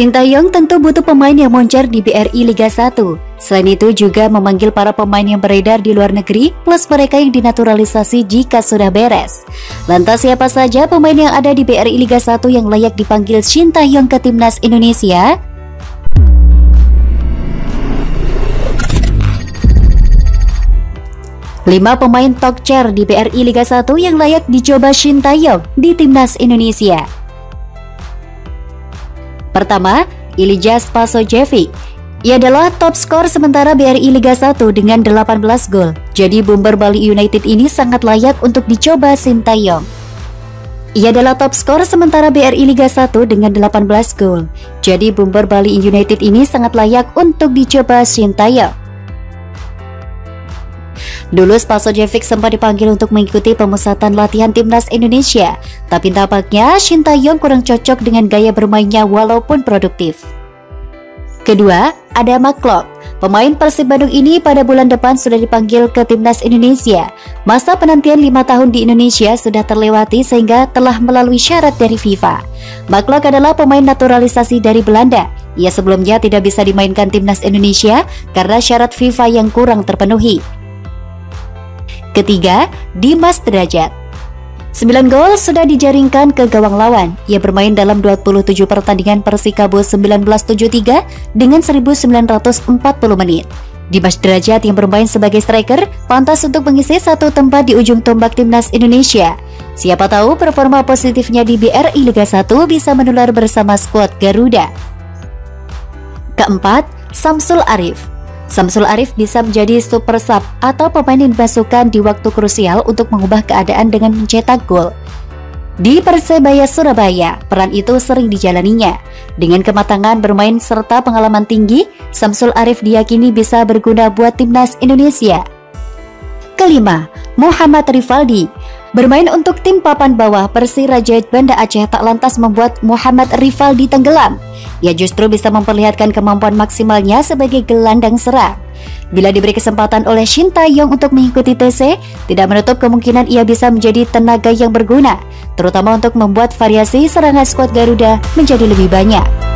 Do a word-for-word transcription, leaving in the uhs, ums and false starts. Shin Tae-yong tentu butuh pemain yang moncer di B R I Liga satu. Selain itu juga memanggil para pemain yang beredar di luar negeri plus mereka yang dinaturalisasi jika sudah beres. Lantas siapa saja pemain yang ada di B R I Liga satu yang layak dipanggil Shin Tae-yong ke Timnas Indonesia? lima pemain talk chair di B R I Liga satu yang layak dicoba Shin Tae-yong di Timnas Indonesia. Pertama, Ilija Spasojevic. Ia adalah top skor sementara B R I Liga satu dengan delapan belas gol. Jadi bomber Bali United ini sangat layak untuk dicoba Shin Tae-yong. Ia adalah top skor sementara B R I Liga satu dengan delapan belas gol. Jadi bomber Bali United ini sangat layak untuk dicoba Shin Tae-yong. Dulu Spasojevic sempat dipanggil untuk mengikuti pemusatan latihan Timnas Indonesia, tapi tampaknya Shin Tae-yong kurang cocok dengan gaya bermainnya walaupun produktif. Kedua, ada Marc Klok. Pemain Persib Bandung ini pada bulan depan sudah dipanggil ke Timnas Indonesia. Masa penantian lima tahun di Indonesia sudah terlewati sehingga telah melalui syarat dari FIFA. Marc Klok adalah pemain naturalisasi dari Belanda. Ia sebelumnya tidak bisa dimainkan Timnas Indonesia karena syarat FIFA yang kurang terpenuhi. Ketiga, Dimas Drajad. sembilan gol sudah dijaringkan ke gawang lawan. Ia bermain dalam dua puluh tujuh pertandingan Persikabo seribu sembilan ratus tujuh puluh tiga dengan seribu sembilan ratus empat puluh menit. Dimas Drajad yang bermain sebagai striker pantas untuk mengisi satu tempat di ujung tombak Timnas Indonesia. Siapa tahu performa positifnya di B R I Liga satu bisa menular bersama skuad Garuda. Keempat, Samsul Arif. Samsul Arif bisa menjadi super sub atau pemain yang dimasukkan di waktu krusial untuk mengubah keadaan dengan mencetak gol. Di Persebaya Surabaya, peran itu sering dijalaninya. Dengan kematangan bermain serta pengalaman tinggi, Samsul Arif diyakini bisa berguna buat Timnas Indonesia. Kelima, Muhammad Rifaldi. Bermain untuk tim papan bawah Persiraja Banda Aceh tak lantas membuat Muhammad Rifaldi tenggelam. Ia justru bisa memperlihatkan kemampuan maksimalnya sebagai gelandang serang. Bila diberi kesempatan oleh Shin Tae-yong untuk mengikuti T C, tidak menutup kemungkinan ia bisa menjadi tenaga yang berguna, terutama untuk membuat variasi serangan skuad Garuda menjadi lebih banyak.